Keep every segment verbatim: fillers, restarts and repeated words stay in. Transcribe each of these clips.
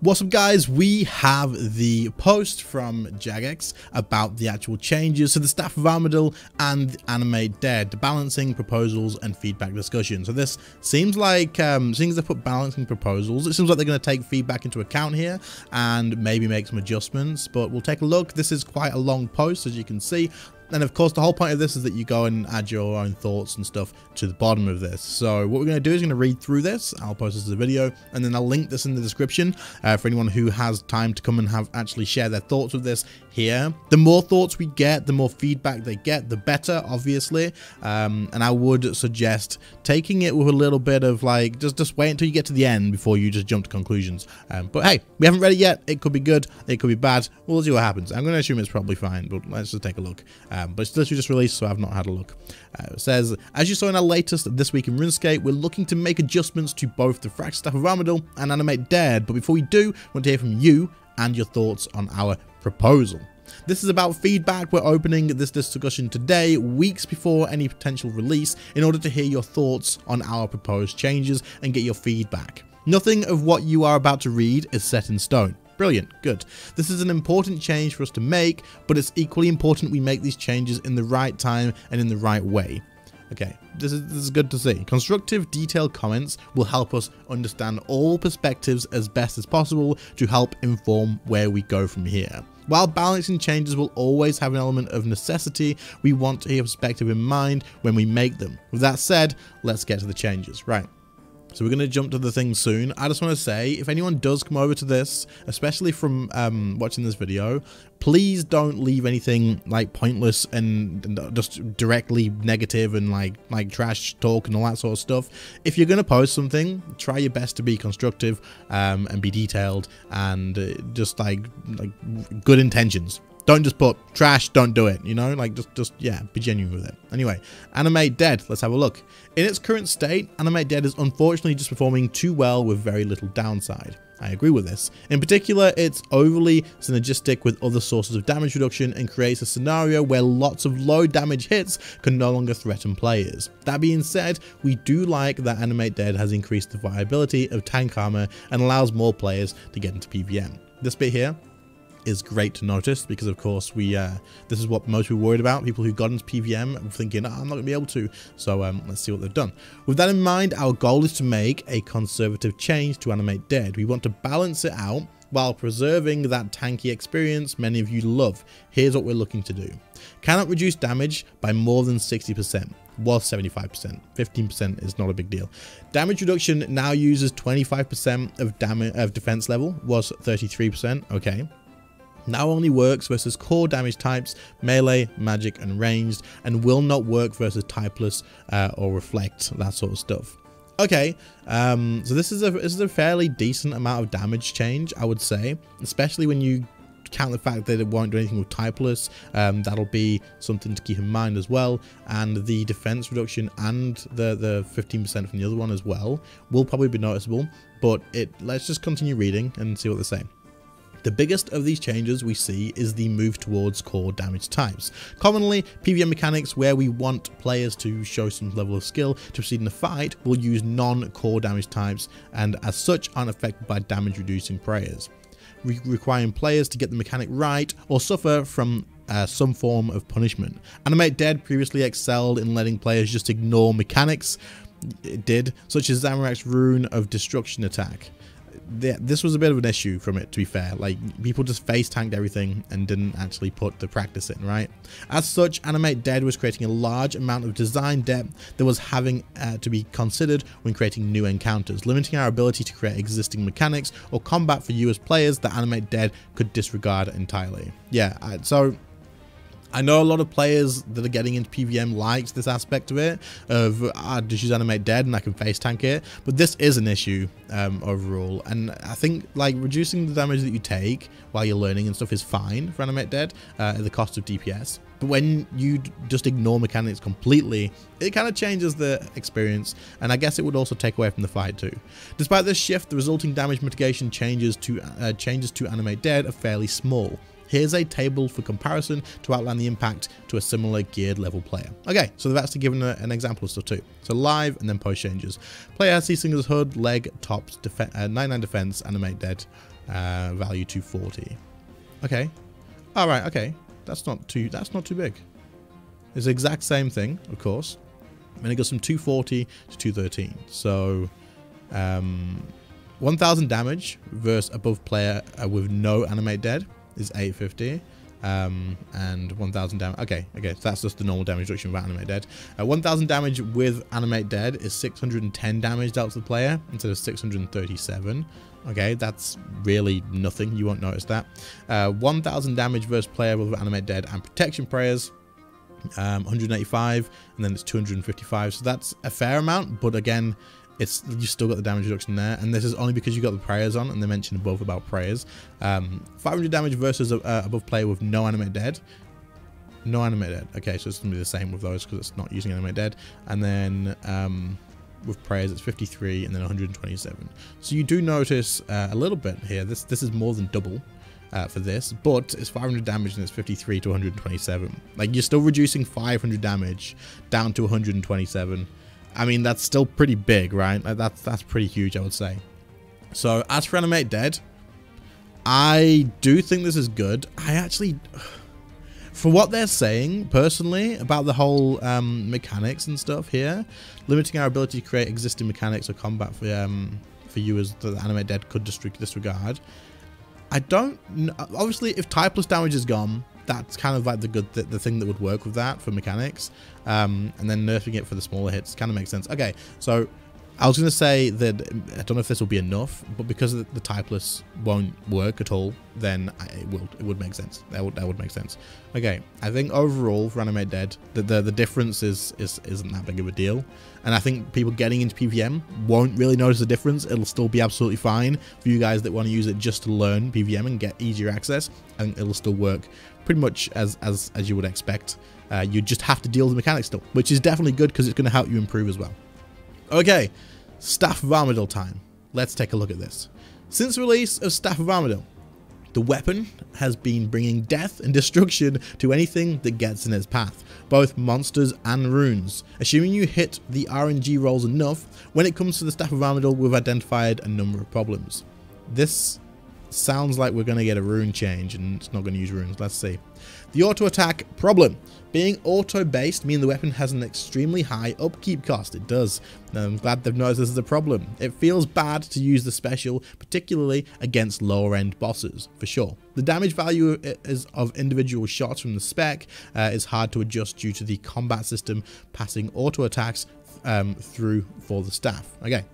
What's up, guys? We have the post from Jagex about the actual changes to the Staff of Armadyl and Animate Dead, balancing proposals and feedback discussion. So this seems like, um, seeing as they put balancing proposals, it seems like they're going to take feedback into account here and maybe make some adjustments, but we'll take a look. This is quite a long post, as you can see. And of course, the whole point of this is that you go and add your own thoughts and stuff to the bottom of this. So what we're going to do is going to read through this. I'll post this as a video, and then I'll link this in the description uh, for anyone who has time to come and have actually share their thoughts with this here. The more thoughts we get, the more feedback they get, the better, obviously. Um, and I would suggest taking it with a little bit of like, just, just wait until you get to the end before you just jump to conclusions. Um, but hey, we haven't read it yet. It could be good. It could be bad. We'll see what happens. I'm going to assume it's probably fine, but let's just take a look. Um, Um, but it's literally just released, so I've not had a look. Uh, it says, as you saw in our latest This Week in RuneScape, we're looking to make adjustments to both the Fractite Staff of Armadyl and Animate Dead, but before we do, we want to hear from you and your thoughts on our proposal. This is about feedback. We're opening this discussion today, weeks before any potential release, in order to hear your thoughts on our proposed changes and get your feedback. Nothing of what you are about to read is set in stone. Brilliant, good. This is an important change for us to make, but it's equally important we make these changes in the right time and in the right way. Okay, this is, this is good to see. Constructive, detailed comments will help us understand all perspectives as best as possible to help inform where we go from here. While balancing changes will always have an element of necessity, we want to have perspective in mind when we make them. With that said, let's get to the changes, right? So we're going to jump to the thing soon. I just want to say, if anyone does come over to this, especially from um, watching this video, please don't leave anything like pointless and, and just directly negative and like like trash talk and all that sort of stuff. If you're going to post something, try your best to be constructive um, and be detailed and uh, just like like good intentions. Don't just put trash, don't do it, you know, like just, just yeah, be genuine with it. Anyway, Animate Dead, let's have a look. In its current state, Animate Dead is unfortunately just performing too well with very little downside. I agree with this. In particular, it's overly synergistic with other sources of damage reduction and creates a scenario where lots of low damage hits can no longer threaten players. That being said, we do like that Animate Dead has increased the viability of tank armor and allows more players to get into P V M. This bit here is great to notice because, of course, we uh, this is what most people worried about. People who got into P V M thinking, oh, I'm not going to be able to. So um, let's see what they've done. With that in mind, our goal is to make a conservative change to Animate Dead. We want to balance it out while preserving that tanky experience many of you love. Here's what we're looking to do. Cannot reduce damage by more than sixty percent. Was seventy-five percent. fifteen percent is not a big deal. Damage reduction now uses twenty-five percent of damage of defense level. Was thirty-three percent. Okay. Now only works versus core damage types, melee, magic, and ranged, and will not work versus typeless uh, or reflect, that sort of stuff. Okay, um, so this is a this is a fairly decent amount of damage change, I would say, especially when you count the fact that it won't do anything with typeless. Um, that'll be something to keep in mind as well, and the defense reduction and the the fifteen percent from the other one as well will probably be noticeable. But it let's just continue reading and see what they say. The biggest of these changes we see is the move towards core damage types. Commonly, P V M mechanics where we want players to show some level of skill to proceed in a fight will use non-core damage types and as such aren't affected by damage reducing prayers, Re requiring players to get the mechanic right or suffer from Uh, some form of punishment. Animate Dead previously excelled in letting players just ignore mechanics, it did, such as Zamorak's Rune of Destruction attack. This was a bit of an issue from it, to be fair. Like, people just face tanked everything and didn't actually put the practice in, right? As such, Animate Dead was creating a large amount of design depth that was having uh, to be considered when creating new encounters, limiting our ability to create existing mechanics or combat for you as players that Animate Dead could disregard entirely. Yeah, I, so... I know a lot of players that are getting into P V M likes this aspect of it, of I just use Animate Dead and I can face tank it, but this is an issue um, overall, and I think like reducing the damage that you take while you're learning and stuff is fine for Animate Dead uh, at the cost of D P S, but when you just ignore mechanics completely, it kind of changes the experience, and I guess it would also take away from the fight too. Despite this shift, the resulting damage mitigation changes to, uh, changes to Animate Dead are fairly small. Here's a table for comparison to outline the impact to a similar geared level player. Okay, so they've actually given a, an example of stuff too. So live and then post changes. Player sees things as hood, leg, tops, defe uh, ninety-nine defense, animate dead, uh, value two forty. Okay. All right. Okay. That's not too. That's not too big. It's the exact same thing, of course. And it goes from two forty to two thirteen. So, um, one thousand damage versus above player uh, with no animate dead is eight fifty. Um, and one thousand damage. Okay, okay, so that's just the normal damage reduction without animate dead. Uh, one thousand damage with animate dead is six hundred ten damage dealt to the player instead of six hundred thirty-seven. Okay, that's really nothing. You won't notice that. Uh, one thousand damage versus player with animate dead and protection prayers. Um, one hundred eighty-five, and then it's two hundred fifty-five, so that's a fair amount, but again, it's you still got the damage reduction there, and this is only because you got the prayers on, and they mentioned above about prayers. Um, five hundred damage versus uh, above player with no animate dead, no animate dead. Okay, so it's gonna be the same with those because it's not using animate dead, and then um, with prayers it's fifty-three, and then one hundred twenty-seven. So you do notice uh, a little bit here. This this is more than double. Uh, for this, but it's five hundred damage and it's fifty-three to one hundred twenty-seven. Like, you're still reducing five hundred damage down to one hundred twenty-seven. I mean, that's still pretty big, right? Like, that's that's pretty huge, I would say. So as for Animate Dead, I do think this is good. I actually, for what they're saying personally about the whole um, mechanics and stuff here, limiting our ability to create existing mechanics or combat for um, for users that Animate Dead could disregard. I don't know. Obviously, if typeless damage is gone, that's kind of like the good th the thing that would work with that for mechanics, um, and then nerfing it for the smaller hits kind of makes sense. Okay, so I was going to say that I don't know if this will be enough, but because the, the typeless won't work at all, then I, it will it would make sense. That would that would make sense. Okay, I think overall for Animate Dead, the the, the difference is, is isn't that big of a deal, and I think people getting into P V M won't really notice the difference. It'll still be absolutely fine for you guys that want to use it just to learn P V M and get easier access, and it'll still work pretty much as as as you would expect. Uh, you just have to deal with the mechanics still, which is definitely good because it's going to help you improve as well. Okay, Staff of Armadyl time. Let's take a look at this. Since the release of Staff of Armadyl, the weapon has been bringing death and destruction to anything that gets in its path, both monsters and runes. Assuming you hit the R N G rolls enough, when it comes to the Staff of Armadyl, we've identified a number of problems. This sounds like we're going to get a rune change, and it's not going to use runes. Let's see. The auto attack problem. Being auto based means the weapon has an extremely high upkeep cost. It does. Now, I'm glad they've noticed this is a problem. It feels bad to use the special, particularly against lower end bosses, for sure. The damage value is of individual shots from the spec uh, is hard to adjust due to the combat system passing auto attacks um, through for the staff. Okay.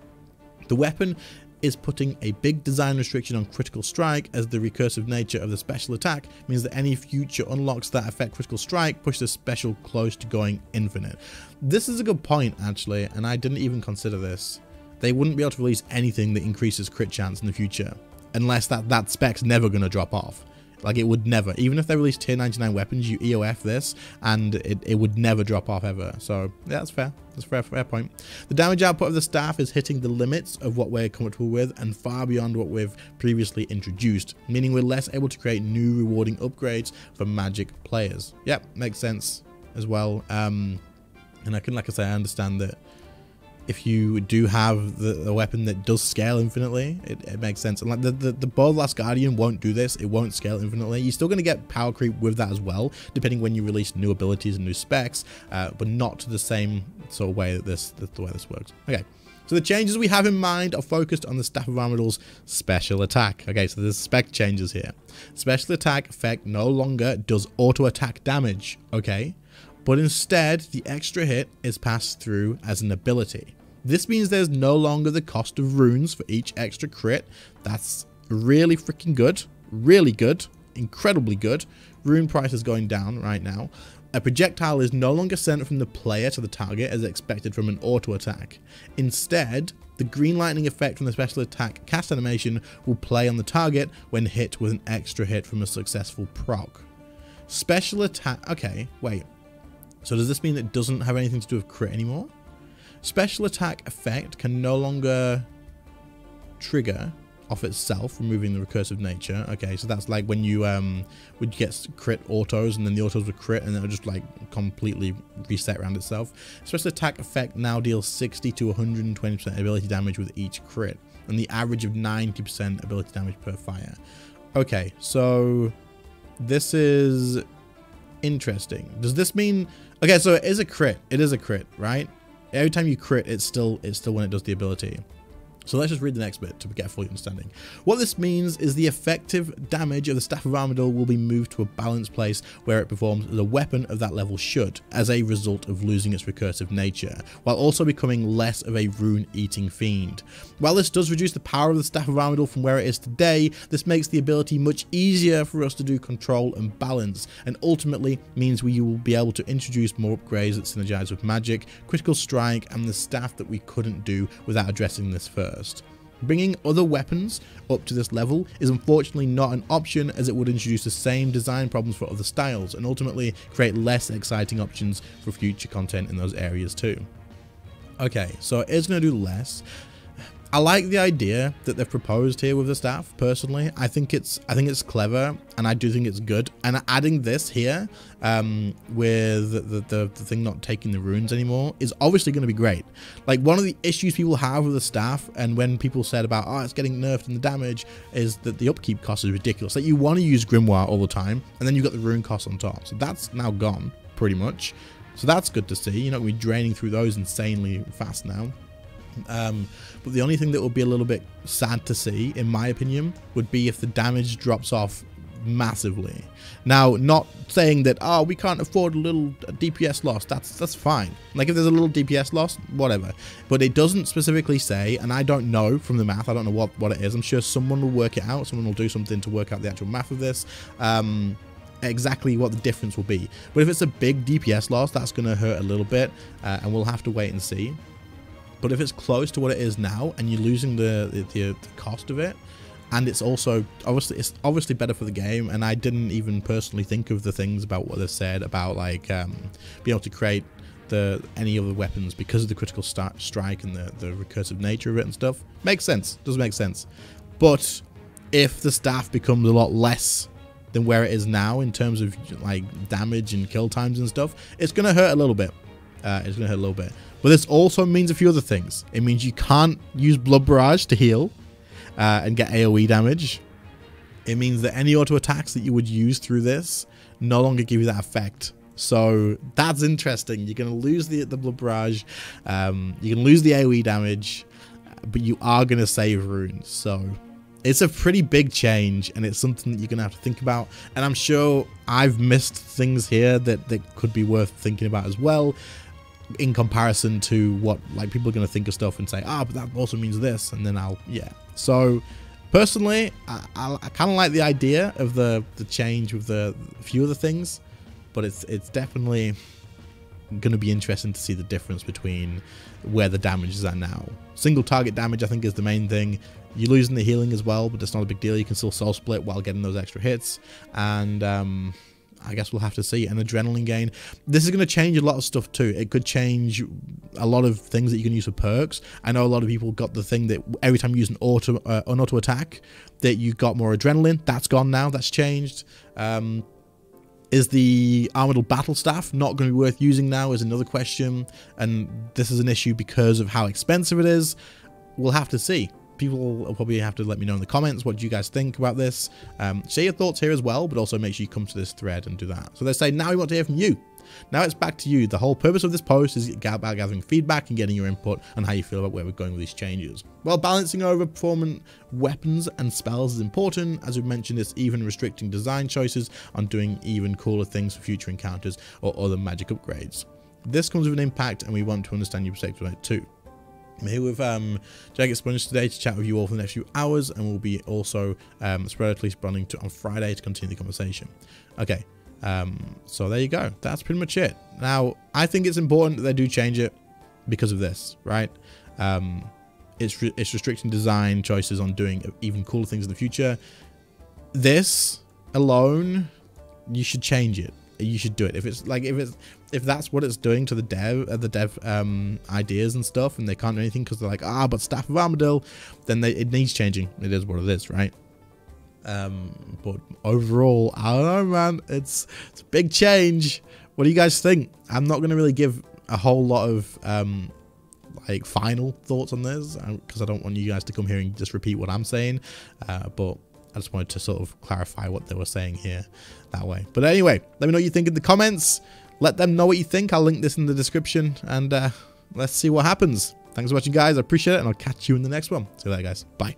The weapon is putting a big design restriction on critical strike, as the recursive nature of the special attack means that any future unlocks that affect critical strike push the special close to going infinite. This is a good point, actually, and I didn't even consider this. They wouldn't be able to release anything that increases crit chance in the future, unless that, that spec's never going to drop off. Like, it would never. Even if they released tier ninety-nine weapons, you E O F this, and it, it would never drop off ever. So, yeah, that's fair. That's a fair, fair point. The damage output of the staff is hitting the limits of what we're comfortable with and far beyond what we've previously introduced, meaning we're less able to create new rewarding upgrades for magic players. Yep, makes sense as well. Um, and I can, like I say, I understand that if you do have the, the weapon that does scale infinitely, it, it makes sense. And like the, the, the Bork's Last Guardian won't do this. It won't scale infinitely. You're still going to get power creep with that as well, depending when you release new abilities and new specs, uh, but not to the same sort of way that this, that the way this works. Okay. So the changes we have in mind are focused on the Staff of Armadyl's special attack. Okay, so there's spec changes here. Special attack effect no longer does auto attack damage. Okay. But instead, the extra hit is passed through as an ability. This means there's no longer the cost of runes for each extra crit. That's really freaking good. Really good. Incredibly good. Rune price is going down right now. A projectile is no longer sent from the player to the target as expected from an auto attack. Instead, the green lightning effect from the special attack cast animation will play on the target when hit with an extra hit from a successful proc. Special attack... Okay, wait. So does this mean it doesn't have anything to do with crit anymore? Special attack effect can no longer trigger off itself, removing the recursive nature. Okay, so that's like when you um would get crit autos and then the autos would crit and it would just like completely reset around itself. Special attack effect now deals sixty to one hundred twenty percent ability damage with each crit and the average of ninety percent ability damage per fire. Okay, so this is interesting. Does this mean, okay, so it is a crit, it is a crit, right? Every time you crit, it's still it's still when it does the ability. So let's just read the next bit to get a full understanding. What this means is the effective damage of the Staff of Armadyl will be moved to a balanced place where it performs as a weapon of that level should, as a result of losing its recursive nature, while also becoming less of a rune-eating fiend. While this does reduce the power of the Staff of Armadyl from where it is today, this makes the ability much easier for us to do control and balance, and ultimately means we will be able to introduce more upgrades that synergize with magic, critical strike, and the staff that we couldn't do without addressing this first. Bringing other weapons up to this level is unfortunately not an option, as it would introduce the same design problems for other styles and ultimately create less exciting options for future content in those areas too. Okay, so it is going to do less. I like the idea that they've proposed here with the staff. Personally, I think it's I think it's clever, and I do think it's good. And adding this here um, with the, the, the thing not taking the runes anymore is obviously going to be great. Like, one of the issues people have with the staff, and when people said about, oh, it's getting nerfed in the damage, is that the upkeep cost is ridiculous. Like, you want to use Grimoire all the time, and then you've got the rune cost on top. So that's now gone pretty much. So that's good to see. You're not going to be draining through those insanely fast now. Um, but the only thing that would be a little bit sad to see, in my opinion, would be if the damage drops off massively. Now, not saying that, oh, we can't afford a little D P S loss, that's that's fine. Like, if there's a little D P S loss, whatever. But it doesn't specifically say, and I don't know from the math, I don't know what, what it is. I'm sure someone will work it out, someone will do something to work out the actual math of this. Um... exactly what the difference will be. But if it's a big D P S loss, that's going to hurt a little bit, uh, and we'll have to wait and see. But if it's close to what it is now, and you're losing the the, the the cost of it, and it's also obviously it's obviously better for the game. And I didn't even personally think of the things about what they said about like um, being able to create the any other weapons because of the critical start, strike and the the recursive nature of it and stuff. Makes sense. Does make sense. But if the staff becomes a lot less than where it is now in terms of like damage and kill times and stuff, it's gonna hurt a little bit. Uh, it's gonna hurt a little bit. But this also means a few other things. It means you can't use Blood Barrage to heal uh, and get A O E damage. It means that any auto attacks that you would use through this no longer give you that effect. So that's interesting. You're going to lose the, the Blood Barrage. Um, you can lose the A O E damage, but you are going to save runes. So it's a pretty big change, and it's something that you're going to have to think about. And I'm sure I've missed things here that, that could be worth thinking about as well, in comparison to what like people are going to think of stuff and say, ah, but that also means this, and then I'll, yeah. So personally, I, I, I kind of like the idea of the the change with the few other things, but it's it's definitely going to be interesting to see the difference between where the damage is at now. Single target damage, I think, is the main thing. You're losing the healing as well, but that's not a big deal. You can still soul split while getting those extra hits, and um I guess we'll have to see. An adrenaline gain. This is going to change a lot of stuff too. It could change a lot of things that you can use for perks. I know a lot of people got the thing that every time you use an auto uh, an auto attack that you got more adrenaline. That's gone now. That's changed. Um, is the Armadyl Battle Staff not going to be worth using now is another question. And this is an issue because of how expensive it is. We'll have to see. People will probably have to let me know in the comments, what do you guys think about this? Um, share your thoughts here as well, but also make sure you come to this thread and do that. So they say, now we want to hear from you. Now it's back to you. The whole purpose of this post is about gathering feedback and getting your input on how you feel about where we're going with these changes. While balancing over performant weapons and spells is important, as we've mentioned, it's even restricting design choices on doing even cooler things for future encounters or other magic upgrades. This comes with an impact, and we want to understand your perspective on it too. I'm here with um, Jagged Sponge today to chat with you all for the next few hours, and we'll be also um, sporadically responding to on Friday to continue the conversation. Okay, um, so there you go. That's pretty much it. Now, I think it's important that they do change it because of this, right? Um, it's, re it's restricting design choices on doing even cooler things in the future. This alone, you should change it. you should do it. If it's like if it's if that's what it's doing to the dev uh, the dev um ideas and stuff, and they can't do anything because they're like, ah, but Staff of Armadyl, then they, it needs changing. It is what it is, right? Um, but overall, I don't know, man. It's it's a big change. What do you guys think? I'm not gonna really give a whole lot of um like final thoughts on this because I don't want you guys to come here and just repeat what I'm saying. Uh, but I just wanted to sort of clarify what they were saying here that way. But anyway, let me know what you think in the comments. Let them know what you think. I'll link this in the description, and uh, let's see what happens. Thanks for watching, guys. I appreciate it, and I'll catch you in the next one. See you later, guys. Bye.